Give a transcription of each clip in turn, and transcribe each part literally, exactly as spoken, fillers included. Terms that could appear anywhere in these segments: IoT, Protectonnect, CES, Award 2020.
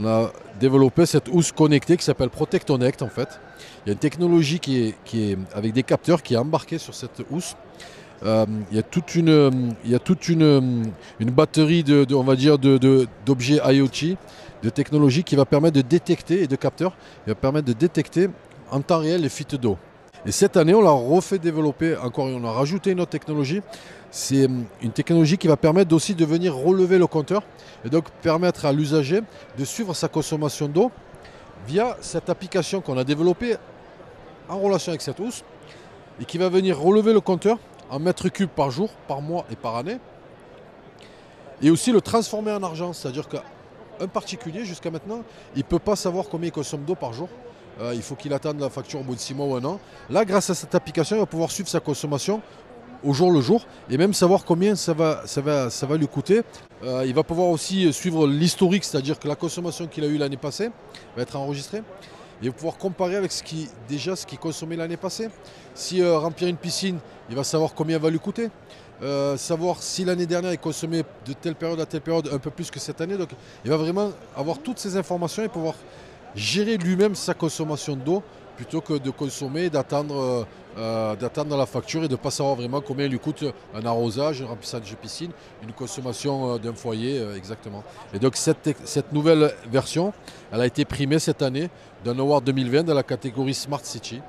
On a développé cette housse connectée qui s'appelle Protectonnect en fait. Il y a une technologie qui est, qui est avec des capteurs qui est embarquée sur cette housse. Euh, il y a toute une, il y a toute une, une batterie de, de, on va dire, de, de, d'objets IoT, de technologie qui va permettre de détecter, et de capteurs, qui va permettre de détecter en temps réel les fuites d'eau. Et cette année, on l'a refait développer encore et on a rajouté une autre technologie. C'est une technologie qui va permettre aussi de venir relever le compteur et donc permettre à l'usager de suivre sa consommation d'eau via cette application qu'on a développée en relation avec cette housse et qui va venir relever le compteur en mètres cubes par jour, par mois et par année, et aussi le transformer en argent, c'est-à-dire qu'un particulier jusqu'à maintenant, il ne peut pas savoir combien il consomme d'eau par jour. Euh, il faut qu'il attende la facture au bout de six mois ou un an. Là, grâce à cette application, il va pouvoir suivre sa consommation au jour le jour et même savoir combien ça va, ça va, ça va lui coûter. Euh, il va pouvoir aussi suivre l'historique, c'est-à-dire que la consommation qu'il a eue l'année passée va être enregistrée. Il va pouvoir comparer avec ce qui, déjà ce qu'il consommait l'année passée. Si euh, remplir une piscine, il va savoir combien va lui coûter. Euh, savoir si l'année dernière il consommait de telle période à telle période un peu plus que cette année. Donc il va vraiment avoir toutes ces informations et pouvoir gérer lui-même sa consommation d'eau plutôt que de consommer et d'attendre euh, d'attendre la facture et de ne pas savoir vraiment combien lui coûte un arrosage, un remplissage de piscine, une consommation euh, d'un foyer, euh, exactement. Et donc cette, cette nouvelle version, elle a été primée cette année d'un Award deux mille vingt dans la catégorie Smart City.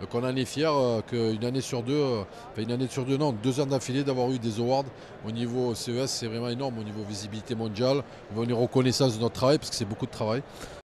Donc on en est fiers euh, qu'une année sur deux, euh, enfin une année sur deux, non, deux ans d'affilée d'avoir eu des awards au niveau C E S, c'est vraiment énorme, au niveau visibilité mondiale, au niveau reconnaissance de notre travail, parce que c'est beaucoup de travail.